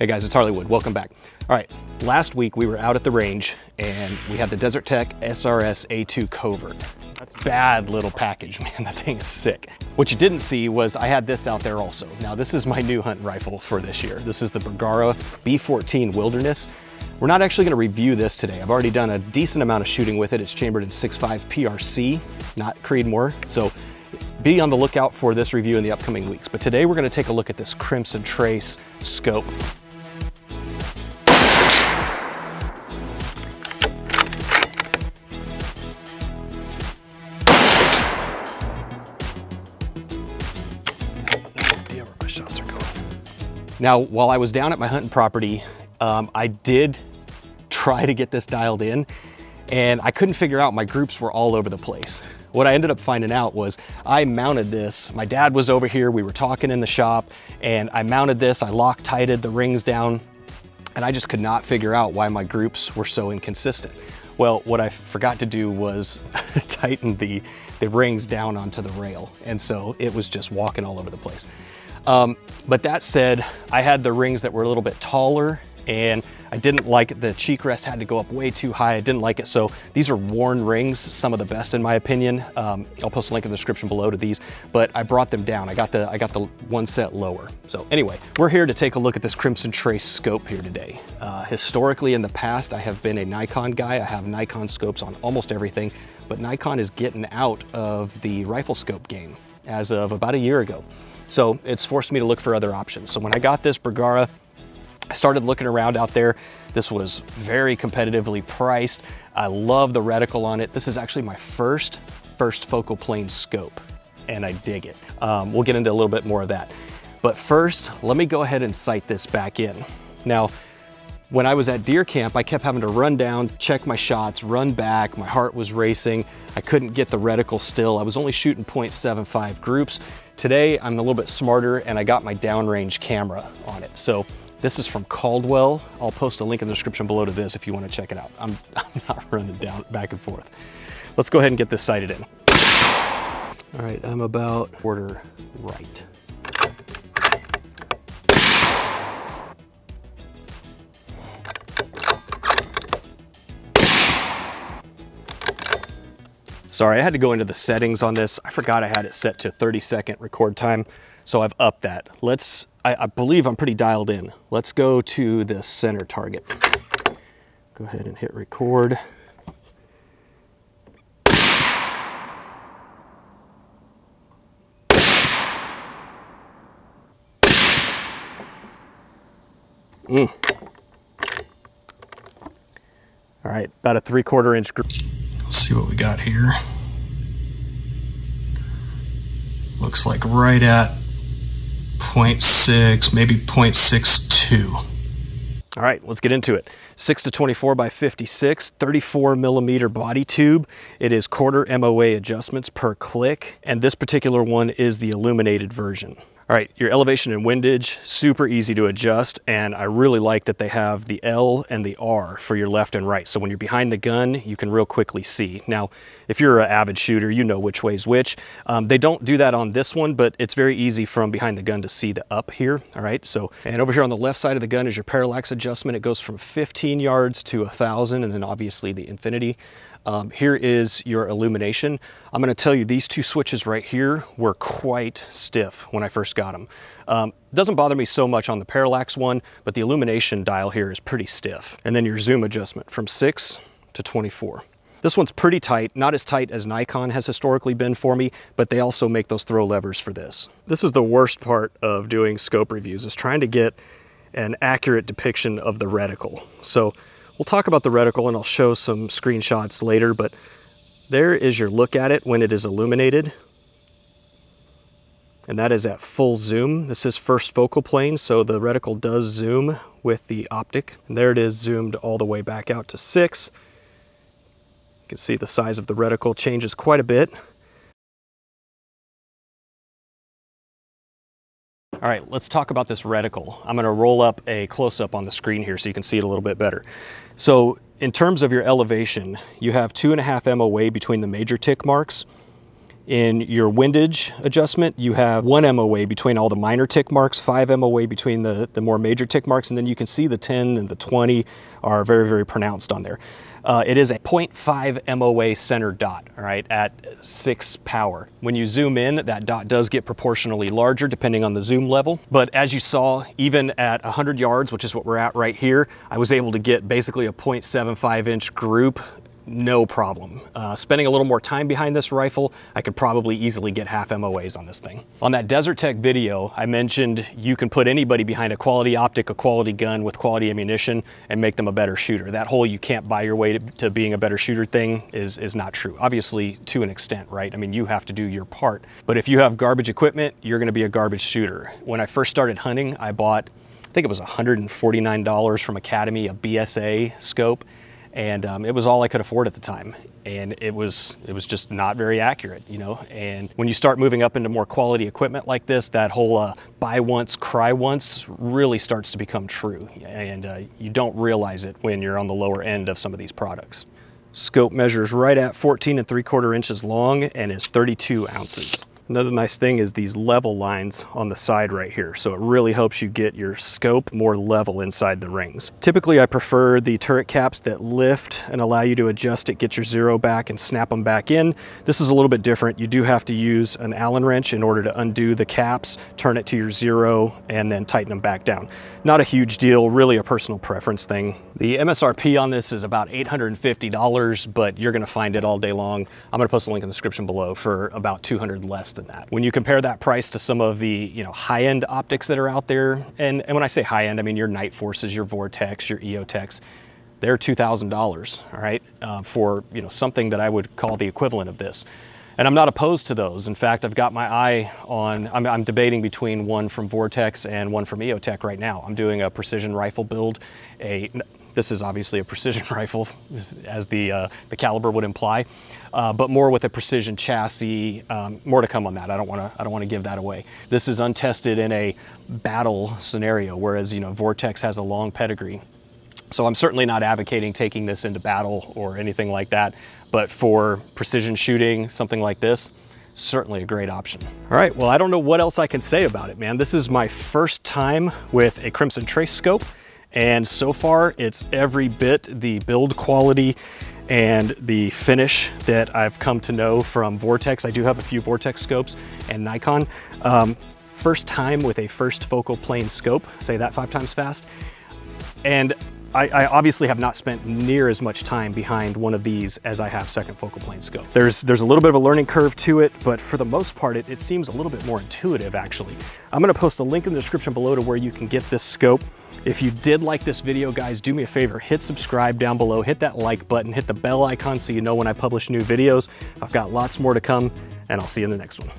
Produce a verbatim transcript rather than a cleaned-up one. Hey guys, it's Harley Wood, welcome back. All right, last week we were out at the range and we had the Desert Tech S R S A two Covert. That's a bad little package, man, that thing is sick. What you didn't see was I had this out there also. Now this is my new hunting rifle for this year. This is the Bergara B fourteen Wilderness. We're not actually gonna review this today. I've already done a decent amount of shooting with it. It's chambered in six point five P R C, not Creedmoor. So be on the lookout for this review in the upcoming weeks. But today we're gonna take a look at this Crimson Trace scope. Now, while I was down at my hunting property, um, I did try to get this dialed in and I couldn't figure out, my groups were all over the place. What I ended up finding out was I mounted this, my dad was over here, we were talking in the shop and I mounted this, I Loctited the rings down and I just could not figure out why my groups were so inconsistent. Well, what I forgot to do was tighten the, the rings down onto the rail. And so it was just walking all over the place. Um, but that said, I had the rings that were a little bit taller and I didn't like it. The cheek rest had to go up way too high. I didn't like it. So these are Warne rings, some of the best in my opinion. Um, I'll post a link in the description below to these, but I brought them down. I got the, I got the one set lower. So anyway, we're here to take a look at this Crimson Trace scope here today. Uh, historically in the past, I have been a Nikon guy. I have Nikon scopes on almost everything, but Nikon is getting out of the rifle scope game as of about a year ago. So it's forced me to look for other options. So when I got this Bergara, I started looking around out there. This was very competitively priced. I love the reticle on it. This is actually my first first focal plane scope and I dig it. Um, we'll get into a little bit more of that. But first, let me go ahead and sight this back in. Now, when I was at deer camp, I kept having to run down, check my shots, run back. My heart was racing. I couldn't get the reticle still. I was only shooting point seven five groups. Today, I'm a little bit smarter and I got my downrange camera on it. So this is from Caldwell. I'll post a link in the description below to this if you want to check it out. I'm, I'm not running down back and forth. Let's go ahead and get this sighted in. All right, I'm about quarter right. Sorry, I had to go into the settings on this. I forgot I had it set to thirty second record time, so I've upped that. Let's, I, I believe I'm pretty dialed in. Let's go to the center target. Go ahead and hit record. Mm. All right, about a three quarter inch group. Let's see what we got here. Looks like right at point six, maybe point six two. All right, let's get into it. six to twenty-four by fifty-six, thirty-four millimeter body tube. It is quarter M O A adjustments per click. And this particular one is the illuminated version. All right, your elevation and windage, super easy to adjust. And I really like that they have the L and the R for your left and right. So when you're behind the gun, you can real quickly see. Now, if you're an avid shooter, you know which way's which. Um, they don't do that on this one, but it's very easy from behind the gun to see the up here. All right, so, and over here on the left side of the gun is your parallax adjustment. It goes from fifteen yards to a thousand, and then obviously the infinity. Um, here is your illumination. I'm gonna tell you, these two switches right here were quite stiff when I first got them. Um, doesn't bother me so much on the parallax one, but the illumination dial here is pretty stiff. And then your zoom adjustment from six to twenty-four. This one's pretty tight, not as tight as Nikon has historically been for me, but they also make those throw levers for this. This is the worst part of doing scope reviews, is trying to get an accurate depiction of the reticle. So we'll talk about the reticle and I'll show some screenshots later, but there is your look at it when it is illuminated. And that is at full zoom. This is first focal plane, so the reticle does zoom with the optic. And there it is, zoomed all the way back out to six. You can see the size of the reticle changes quite a bit. All right, let's talk about this reticle. I'm gonna roll up a close-up on the screen here so you can see it a little bit better. So in terms of your elevation, you have two and a half M O A between the major tick marks. In your windage adjustment, you have one M O A between all the minor tick marks, five M O A between the, the more major tick marks, and then you can see the ten and the twenty are very, very pronounced on there. Uh, it is a zero point five M O A center dot, all right, at six power. When you zoom in, that dot does get proportionally larger depending on the zoom level. But as you saw, even at one hundred yards, which is what we're at right here, I was able to get basically a zero point seven five inch group, no problem. Uh, spending a little more time behind this rifle, I could probably easily get half M O As on this thing. On that Desert Tech video, I mentioned you can put anybody behind a quality optic, a quality gun with quality ammunition and make them a better shooter. That whole you can't buy your way to, to being a better shooter thing is, is not true. Obviously, to an extent, right? I mean, you have to do your part. But if you have garbage equipment, you're gonna be a garbage shooter. When I first started hunting, I bought, I think it was one hundred forty-nine dollars from Academy, a B S A scope. And um, it was all I could afford at the time. And it was it was just not very accurate, you know? And when you start moving up into more quality equipment like this, that whole uh, buy once, cry once really starts to become true. And uh, you don't realize it when you're on the lower end of some of these products. Scope measures right at fourteen and three quarter inches long and is thirty-two ounces. Another nice thing is these level lines on the side right here. So it really helps you get your scope more level inside the rings. Typically, I prefer the turret caps that lift and allow you to adjust it, get your zero back and snap them back in. This is a little bit different. You do have to use an Allen wrench in order to undo the caps, turn it to your zero, and then tighten them back down. Not a huge deal, really a personal preference thing. The M S R P on this is about eight hundred fifty dollars, but you're gonna find it all day long. I'm gonna post a link in the description below for about two hundred dollars less than that. When you compare that price to some of the, you know, high-end optics that are out there, and, and when I say high-end, I mean your Night Forces, your Vortex, your EOTechs, they're two thousand dollars, all right, uh, for, you know, something that I would call the equivalent of this. And I'm not opposed to those. In fact, I've got my eye on, I'm, I'm debating between one from Vortex and one from EOTech right now. I'm doing a precision rifle build, a This is obviously a precision rifle, as the, uh, the caliber would imply, uh, but more with a precision chassis. Um, more to come on that. I don't want to. I don't want to give that away. This is untested in a battle scenario, whereas, you know, Vortex has a long pedigree. So I'm certainly not advocating taking this into battle or anything like that. But for precision shooting, something like this, certainly a great option. All right. Well, I don't know what else I can say about it, man. This is my first time with a Crimson Trace scope. And so far, it's every bit the build quality and the finish that I've come to know from Vortex. I do have a few Vortex scopes and Nikon. Um, first time with a first focal plane scope, say that five times fast. And I, I obviously have not spent near as much time behind one of these as I have second focal plane scope. There's, there's a little bit of a learning curve to it, but for the most part, it, it seems a little bit more intuitive, actually. I'm gonna post a link in the description below to where you can get this scope. If you did like this video, guys, do me a favor, hit subscribe down below, hit that like button, hit the bell icon so you know when I publish new videos. I've got lots more to come, and I'll see you in the next one.